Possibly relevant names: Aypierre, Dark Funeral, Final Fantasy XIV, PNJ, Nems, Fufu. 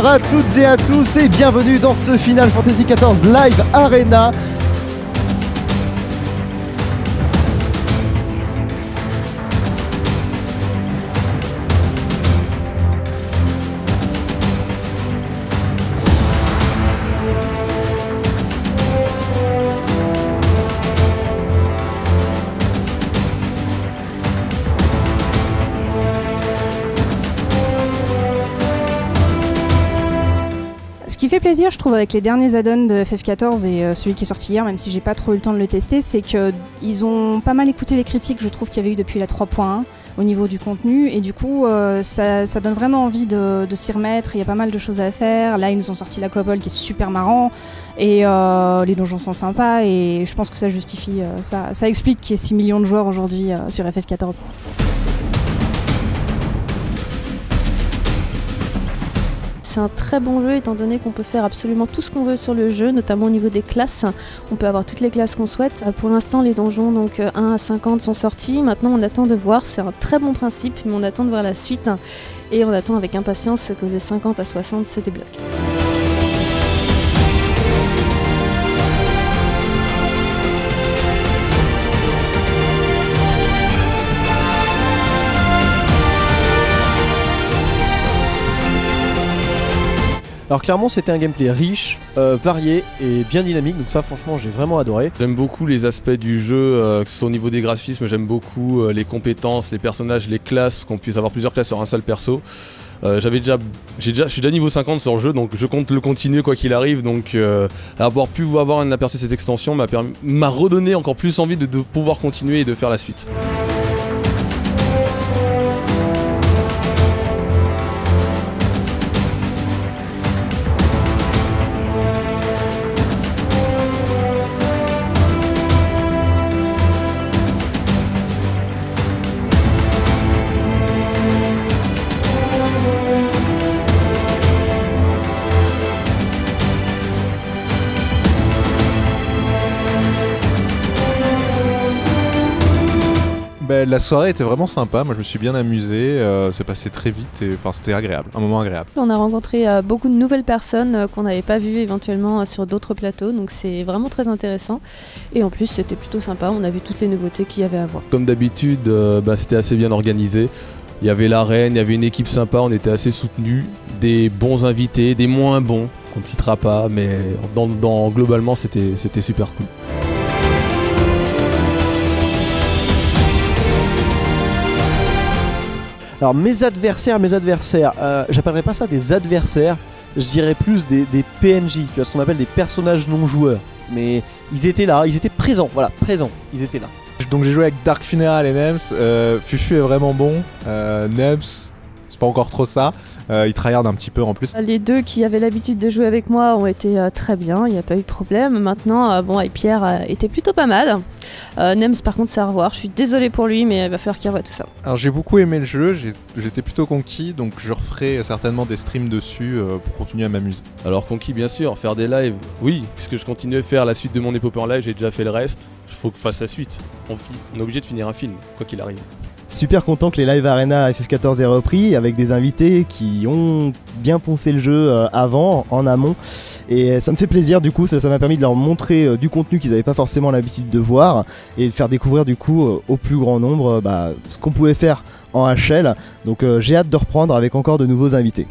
Bonsoir à toutes et à tous et bienvenue dans ce Final Fantasy XIV Live Arena. Plaisir, je trouve, avec les derniers add-ons de FF14 et celui qui est sorti hier, même si j'ai pas trop eu le temps de le tester, c'est qu'ils ont pas mal écouté les critiques, je trouve, qu'il y avait eu depuis la 3.1 au niveau du contenu, et du coup ça donne vraiment envie de s'y remettre. Il y a pas mal de choses à faire. Là, ils nous ont sorti l'Aquapole qui est super marrant, et les donjons sont sympas, et je pense que ça justifie, ça explique qu'il y ait 6 millions de joueurs aujourd'hui sur FF14. C'est un très bon jeu, étant donné qu'on peut faire absolument tout ce qu'on veut sur le jeu, notamment au niveau des classes. On peut avoir toutes les classes qu'on souhaite. Pour l'instant, les donjons donc 1 à 50 sont sortis. Maintenant, on attend de voir. C'est un très bon principe, mais on attend de voir la suite. Et on attend avec impatience que les 50 à 60 se débloquent. Alors clairement, c'était un gameplay riche, varié et bien dynamique, donc ça franchement j'ai vraiment adoré. J'aime beaucoup les aspects du jeu, que ce soit au niveau des graphismes, j'aime beaucoup les compétences, les personnages, les classes, qu'on puisse avoir plusieurs classes sur un seul perso. Je suis déjà niveau 50 sur le jeu, donc je compte le continuer quoi qu'il arrive, donc avoir pu avoir un aperçu de cette extension m'a redonné encore plus envie de pouvoir continuer et de faire la suite. La soirée était vraiment sympa, moi je me suis bien amusé, c'est passé très vite et enfin c'était agréable, un moment agréable. On a rencontré beaucoup de nouvelles personnes qu'on n'avait pas vues éventuellement sur d'autres plateaux, donc c'est vraiment très intéressant, et en plus c'était plutôt sympa, on a vu toutes les nouveautés qu'il y avait à voir. Comme d'habitude, c'était assez bien organisé, il y avait l'arène, il y avait une équipe sympa, on était assez soutenus, des bons invités, des moins bons, qu'on ne citera pas, mais globalement c'était super cool. Alors mes adversaires, j'appellerais pas ça des adversaires, je dirais plus des PNJ, tu vois, ce qu'on appelle des personnages non joueurs. Mais ils étaient là, ils étaient présents, voilà, présents, ils étaient là. Donc j'ai joué avec Dark Funeral et Nems, Fufu est vraiment bon, Nems, c'est pas encore trop ça, il tryhard un petit peu en plus. Les deux qui avaient l'habitude de jouer avec moi ont été très bien, il n'y a pas eu de problème. Maintenant, Aypierre était plutôt pas mal. Nems par contre c'est à revoir, je suis désolé pour lui mais il va falloir qu'il revoie tout ça. Alors j'ai beaucoup aimé le jeu, j'étais plutôt conquis, donc je referai certainement des streams dessus pour continuer à m'amuser. Alors conquis bien sûr, faire des lives, oui, puisque je continue à faire la suite de mon épopée en live, j'ai déjà fait le reste, il faut que je fasse la suite, on est obligé de finir un film, quoi qu'il arrive. Super content que les Live Arena FF14 aient repris avec des invités qui ont bien poncé le jeu avant, en amont, et ça me fait plaisir du coup, ça m'a permis de leur montrer du contenu qu'ils n'avaient pas forcément l'habitude de voir et de faire découvrir du coup au plus grand nombre ce qu'on pouvait faire en HL, donc j'ai hâte de reprendre avec encore de nouveaux invités.